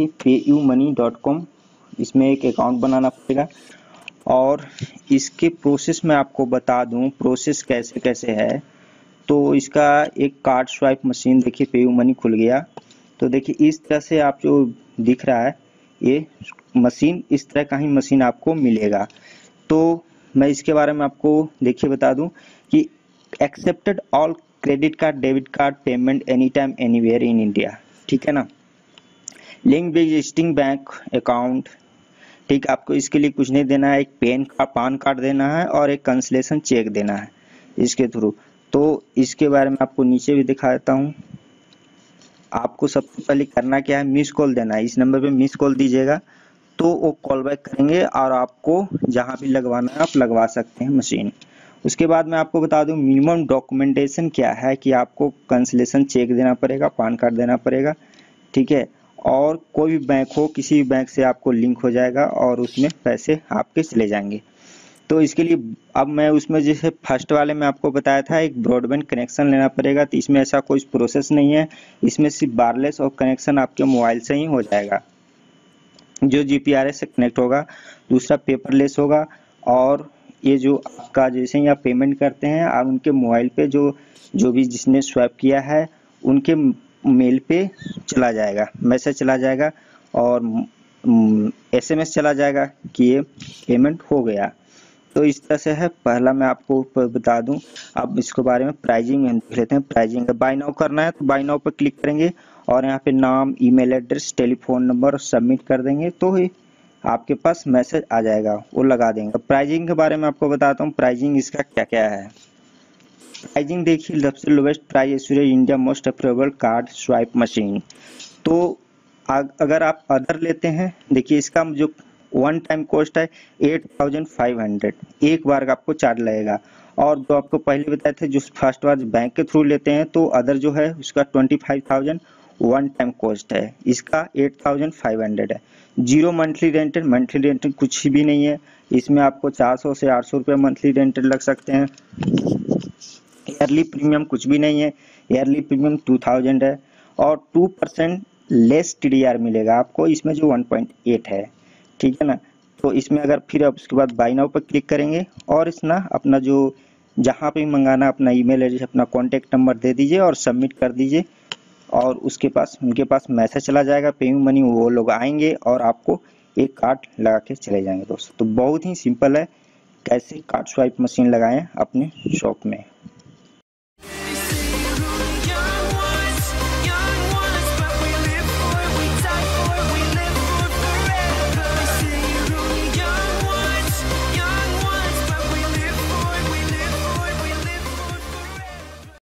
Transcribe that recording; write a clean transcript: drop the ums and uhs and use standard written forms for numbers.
देखिए payumani.com, इसमें एक अकाउंट बनाना पड़ेगा। और इसके प्रोसेस में आपको बता दूं प्रोसेस कैसे कैसे है। तो इसका एक कार्ड स्वाइप मशीन, देखिए PayUmoney खुल गया। तो देखिए इस तरह से आप जो दिख रहा है ये मशीन, इस तरह का ही मशीन आपको मिलेगा। तो मैं इसके बारे में आपको देखिए बता दूं कि accepted all credit card, debit card payment any time anywhere in India, ठीक है ना। लिंक एग्जिस्टिंग बैंक अकाउंट, ठीक। आपको इसके लिए कुछ नहीं देना है, एक पान कार्ड देना है और एक कैंसिलेशन चेक देना है इसके थ्रू। तो इसके बारे में आपको नीचे भी दिखा देता हूँ। आपको सबसे पहले करना क्या है, मिस कॉल देना है। इस नंबर पे मिस कॉल दीजिएगा तो वो कॉल बैक करेंगे और आपको जहाँ भी लगवाना है आप लगवा सकते हैं मशीन। उसके बाद मैं आपको बता दूं मिनिमम डॉक्यूमेंटेशन क्या है कि आपको कैंसिलेशन चेक देना पड़ेगा, पान कार्ड देना पड़ेगा, ठीक है। और कोई भी बैंक हो, किसी भी बैंक से आपको लिंक हो जाएगा और उसमें पैसे आपके चले जाएंगे। तो इसके लिए अब मैं उसमें जैसे फर्स्ट वाले में आपको बताया था एक ब्रॉडबैंड कनेक्शन लेना पड़ेगा, तो इसमें ऐसा कोई प्रोसेस नहीं है। इसमें सिर्फ वायरलेस और कनेक्शन आपके मोबाइल से ही हो जाएगा जो GPRS से कनेक्ट होगा। दूसरा पेपरलेस होगा और ये जो आपका जैसे ही आप पेमेंट करते हैं आप उनके मोबाइल पे जो भी जिसने स्वैप किया है उनके मेल पे चला जाएगा, मैसेज चला जाएगा और SMS चला जाएगा कि ये पेमेंट हो गया। तो इस तरह से है पहला। मैं आपको बता दूं अब इसके बारे में प्राइजिंग हम देख लेते हैं। प्राइजिंग बाय नाउ करना है तो बाय नाउ पर क्लिक करेंगे और यहाँ पे नाम, email address, telephone number submit कर देंगे तो आपके पास मैसेज आ जाएगा, वो लगा देंगे। प्राइजिंग के बारे में आपको बताता हूँ प्राइजिंग इसका क्या क्या है। प्राइजिंग देखिए, सबसे lowest price assure India most approvable card swipe machine. तो अगर आप अदर लेते हैं, देखिए इसका जो वन टाइम कॉस्ट है 8,500, एक बार का आपको चार्ज लगेगा। और जो आपको पहले बताए थे जो फर्स्ट बार बैंक के थ्रू लेते हैं तो अदर जो है उसका 25,000 वन टाइम कॉस्ट है, इसका 8,500 है। जीरो मंथली रेंटेड कुछ भी नहीं है। इसमें आपको 400 से 800 रुपये मंथली रेंटेड लग सकते हैं। ईयरली प्रीमियम कुछ भी नहीं है, ईयरली प्रीमियम 2,000 है और 2% लेस TDR मिलेगा आपको इसमें जो 1.8 है, ठीक है ना। तो इसमें अगर फिर आप उसके बाद बाय नाउ पर क्लिक करेंगे और इस ना अपना जो जहाँ पर मंगाना अपना ईमेल एड्रेस, अपना कॉन्टैक्ट नंबर दे दीजिए और सबमिट कर दीजिए और उसके पास उनके पास मैसेज चला जाएगा PayUmoney, वो लोग आएंगे और आपको एक कार्ड लगा के चले जाएंगे दोस्तों। तो बहुत ही सिंपल है कैसे कार्ड स्वाइप मशीन लगाएं अपने शॉप में।